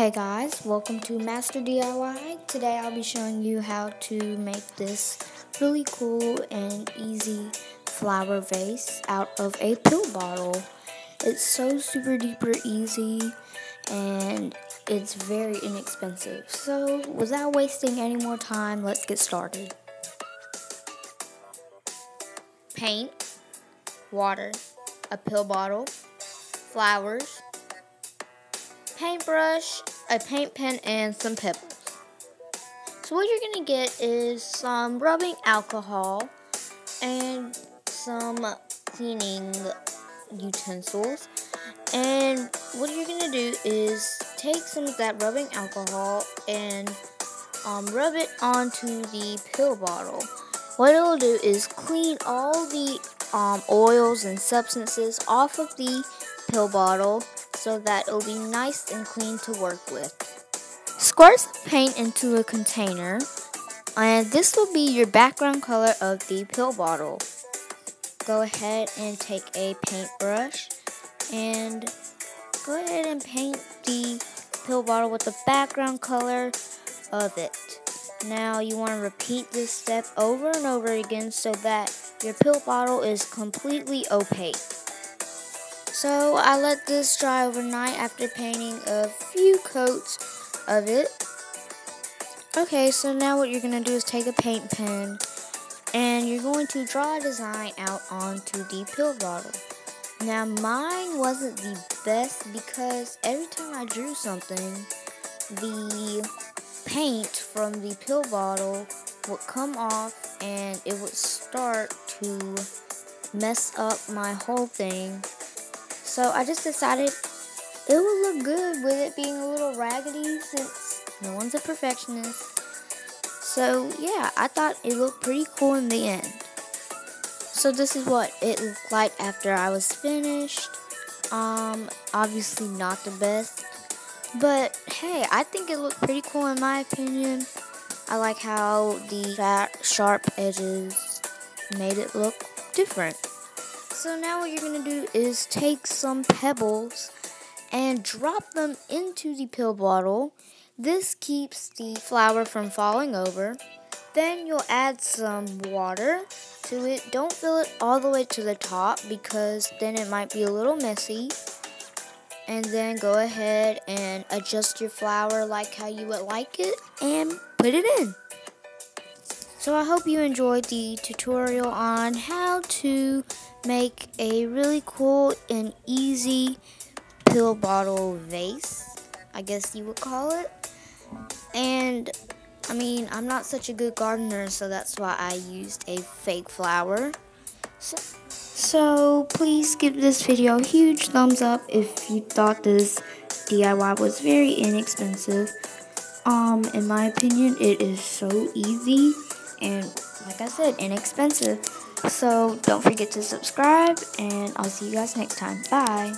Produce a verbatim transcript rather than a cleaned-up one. Hey guys, welcome to Master D I Y. Today I'll be showing you how to make this really cool and easy flower vase out of a pill bottle. It's so super duper easy and it's very inexpensive. So without wasting any more time, let's get started. Paint, water, a pill bottle, flowers, paintbrush, a paint pen, and some pebbles. So what you're going to get is some rubbing alcohol and some cleaning utensils. And what you're going to do is take some of that rubbing alcohol and um, rub it onto the pill bottle. What it will do is clean all the um, oils and substances off of the pill bottle, so that it'll be nice and clean to work with. Squirt some paint into a container, and this will be your background color of the pill bottle. Go ahead and take a paintbrush and go ahead and paint the pill bottle with the background color of it. Now you want to repeat this step over and over again so that your pill bottle is completely opaque. So I let this dry overnight after painting a few coats of it. Okay, so now what you're going to do is take a paint pen and you're going to draw a design out onto the pill bottle. Now mine wasn't the best because every time I drew something, the paint from the pill bottle would come off and it would start to mess up my whole thing. So I just decided it would look good with it being a little raggedy since no one's a perfectionist. So yeah, I thought it looked pretty cool in the end. So this is what it looked like after I was finished. Um, obviously not the best, but hey, I think it looked pretty cool in my opinion. I like how the sharp edges made it look different. So now what you're going to do is take some pebbles and drop them into the pill bottle. This keeps the flower from falling over. Then you'll add some water to it. Don't fill it all the way to the top because then it might be a little messy. And then go ahead and adjust your flower like how you would like it and put it in. So I hope you enjoyed the tutorial on how to make a really cool and easy pill bottle vase, I guess you would call it. And I mean, I'm not such a good gardener, so that's why I used a fake flower. So, so please give this video a huge thumbs up if you thought this D I Y was very inexpensive. Um, in my opinion, it is so easy and, like I said, inexpensive. So don't forget to subscribe, and I'll see you guys next time. Bye!